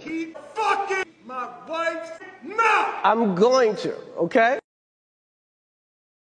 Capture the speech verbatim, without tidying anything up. Keep fucking my wife's mouth! I'm going to, okay?